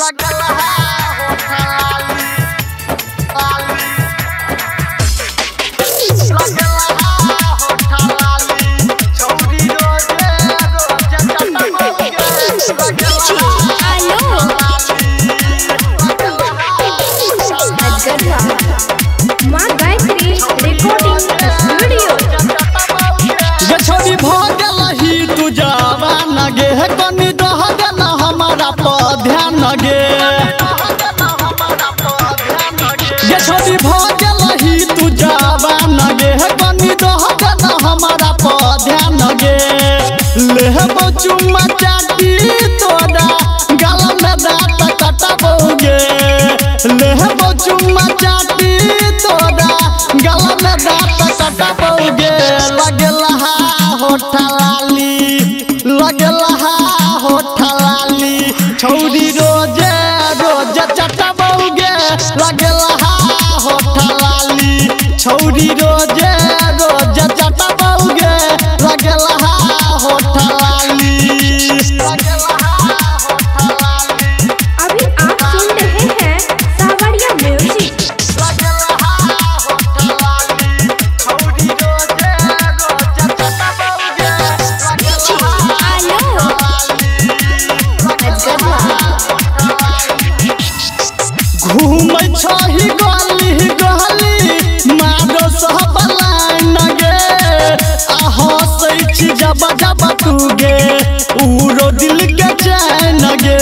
लगल चुम्मा चाटी तोरा गल में दाँत कटबोगे, लेहबो चुम्मा चाटी तोरा गल में दाँत कटबोगे। लगलहा होठ लाली, लगलहा होठ लाली, छौरी रोजे रोज चटबोगे। लगलहा होठ लाली, छौरी रोजे रोज चटबोगे। लगलहा होठ लाली। उरो दिल के चैन गे,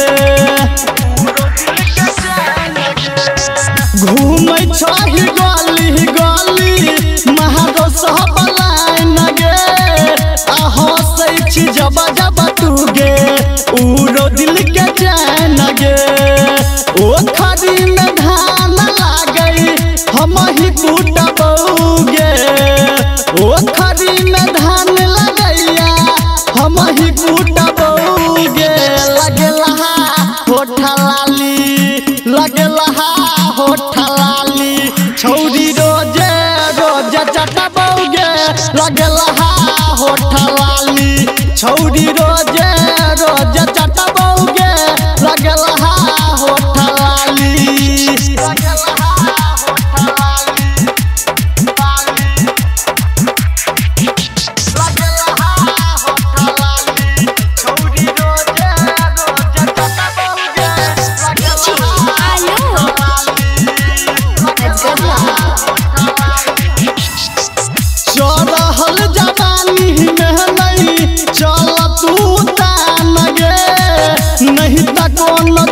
घूमे छही गली गली महारो सब लाइन गे। हँसै छी जब जब तू गे, उरो दिल के चैन गे। ओ खरी में धान लागई हम ही टूटबोगे। ओ खरी में धान लगैया हम ही टूटबोगे। लगलहा होठ लाली, लगलहा होठ लाली, छौरी रोजे रोज चटबोगे। लगलहा होठ लाली, छौरी रोजे रोज चटबोगे। लगलहा होठ लाली।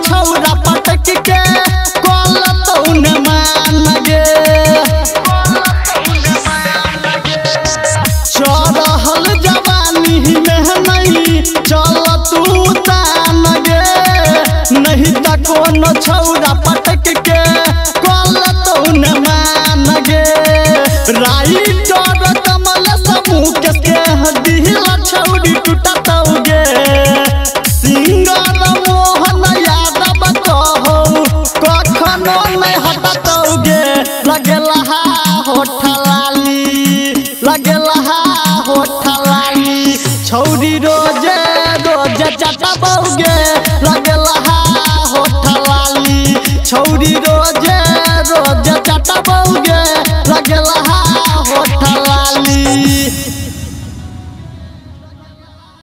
छौरा पटक के कल तू न मान गे, चढ़ल जवानी में नहीं चल तू तान गे। नहीं त कोनो छौरा पटक के कल तू न मान गे। राइटर कमल समूह के दिल छौरी टूटतौगे। सिंगर मोहन यादव कहो कखनो नहीं हटतौगे। लगलहा होठ लाली, लगलहा होठ लाली, छौरी रोजे रोज चटबोगे। लगलहा होठ लाली, छौरी।